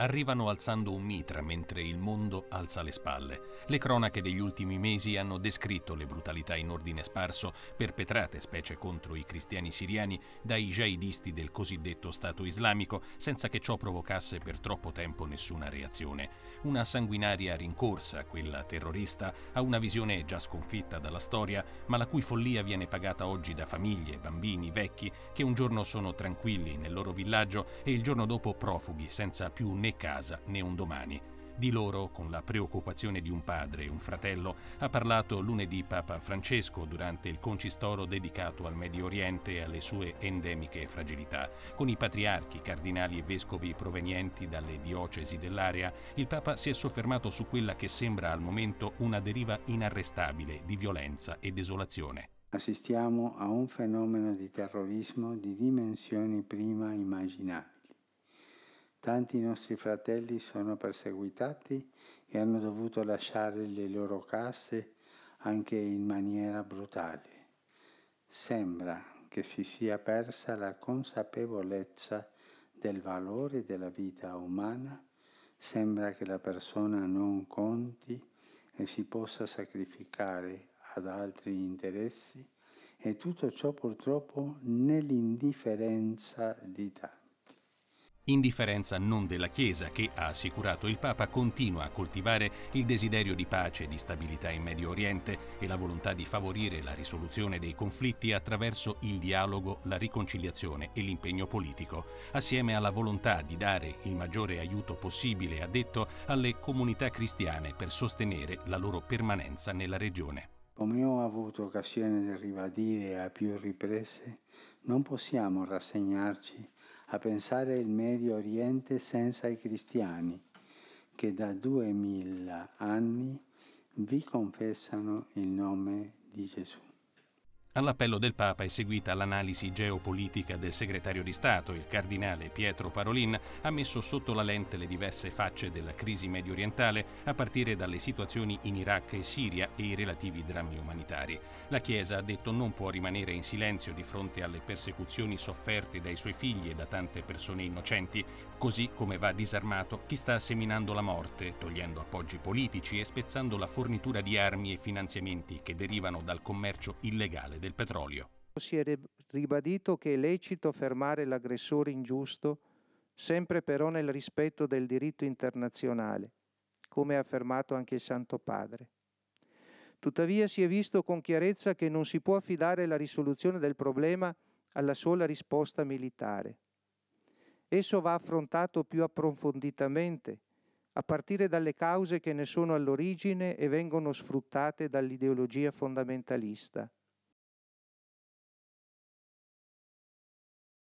arrivano alzando un mitra mentre il mondo alza le spalle. Le cronache degli ultimi mesi hanno descritto le brutalità in ordine sparso perpetrate specie contro i cristiani siriani dai jihadisti del cosiddetto Stato Islamico, senza che ciò provocasse per troppo tempo nessuna reazione. Una sanguinaria rincorsa, quella terrorista, a una visione già sconfitta dalla storia, ma la cui follia viene pagata oggi da famiglie, bambini, vecchi che un giorno sono tranquilli nel loro villaggio e il giorno dopo profughi senza più né casa né un domani. Di loro, con la preoccupazione di un padre e un fratello, ha parlato lunedì Papa Francesco durante il concistoro dedicato al Medio Oriente e alle sue endemiche fragilità. Con i patriarchi, cardinali e vescovi provenienti dalle diocesi dell'area, il Papa si è soffermato su quella che sembra al momento una deriva inarrestabile di violenza e desolazione. Assistiamo a un fenomeno di terrorismo di dimensioni prima immaginabili. Tanti nostri fratelli sono perseguitati e hanno dovuto lasciare le loro case anche in maniera brutale. Sembra che si sia persa la consapevolezza del valore della vita umana, sembra che la persona non conti e si possa sacrificare ad altri interessi, e tutto ciò purtroppo nell'indifferenza di tanti. Indifferenza non della Chiesa che, ha assicurato il Papa, continua a coltivare il desiderio di pace e di stabilità in Medio Oriente e la volontà di favorire la risoluzione dei conflitti attraverso il dialogo, la riconciliazione e l'impegno politico, assieme alla volontà di dare il maggiore aiuto possibile, ha detto, alle comunità cristiane per sostenere la loro permanenza nella regione. Come ho avuto occasione di ribadire a più riprese, non possiamo rassegnarci a pensare il Medio Oriente senza i cristiani, che da 2000 anni vi confessano il nome di Gesù. All'appello del Papa è seguita l'analisi geopolitica del segretario di Stato, il cardinale Pietro Parolin ha messo sotto la lente le diverse facce della crisi mediorientale, a partire dalle situazioni in Iraq e Siria e i relativi drammi umanitari. La Chiesa, ha detto, non può rimanere in silenzio di fronte alle persecuzioni sofferte dai suoi figli e da tante persone innocenti, così come va disarmato chi sta seminando la morte, togliendo appoggi politici e spezzando la fornitura di armi e finanziamenti che derivano dal commercio illegale del petrolio. Si è ribadito che è lecito fermare l'aggressore ingiusto, sempre però nel rispetto del diritto internazionale, come ha affermato anche il Santo Padre. Tuttavia si è visto con chiarezza che non si può affidare la risoluzione del problema alla sola risposta militare. Esso va affrontato più approfonditamente, a partire dalle cause che ne sono all'origine e vengono sfruttate dall'ideologia fondamentalista.